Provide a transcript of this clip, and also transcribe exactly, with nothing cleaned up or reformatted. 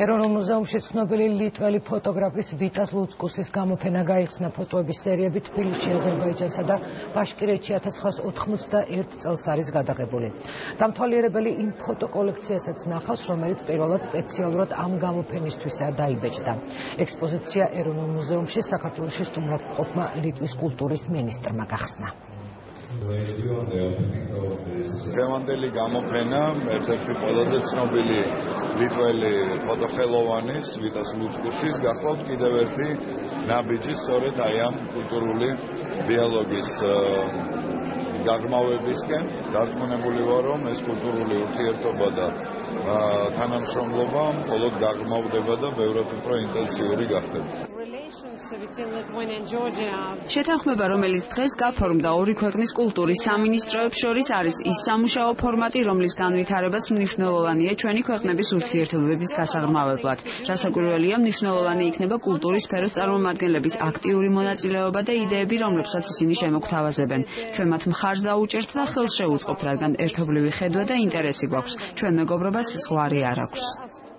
ეროვნულ მუზეუმში ცნობილი ლიტველი ფოტოგრაფის ვიტას ლუცკუსის გამოფენა გაიხსნა ფოტოების სერიები თბილისში, აზერბაიჯანსა და ბაშკირეთში ოთხმოცდაერთ წელს არის გადაღებული. Დამთვალიერებელი იმ ფოტოკოლექციასაც ნახავს, რომელიც პირველად სპეციალურად ამ გამოფენისთვისა დაიბეჭდა. ექსპოზიცია ეროვნულ მუზეუმში საქართველოში სტუმრად მყოფმა ლიტვის კულტურის მინისტრმა გახსნა. დღევანდელი გამოფენა ერთ-ერთი ყველაზე ცნობილი ლიტველი ფოტოხელოვანის ვიტას ლუცკუსის გახლავთ კიდევ ერთი ნაბიჯი სწორედ აი ამ კულტურული დიალოგის გაღრმავებისკენ დარწმუნებული ვარ რომ ეს კულტურული ურთიერთობა და თანამშრომლობა მხოლოდ გაღრმავდება და ბევრად უფრო ინტენსიური გახდება შეთანხმება, რომელიც დღეს გაფორმდა ორი ქვეყნის კულტურის სამინისტროებს შორის არის ის სამუშაო ფორმატი, რომლის განვითარებაც მნიშვნელოვანია ჩვენი ქვეყნების ურთიერთობების გასაღრმავებლად. Რასაკვირველია, მნიშვნელოვანი იქნება კულტურის სფეროს წარმომადგენლების აქტიური მონაწილეობა და იდეები, რომლებსაც ისინი შემოგთავაზებენ. Ჩვენ მათ მხარს დაუჭერთ და ხელს შეუწყობთ, რადგან ერთობლივი ხედვა და ინტერესი გვაქვს. Ჩვენ მეგობრობას ზღვარი არ აქვს.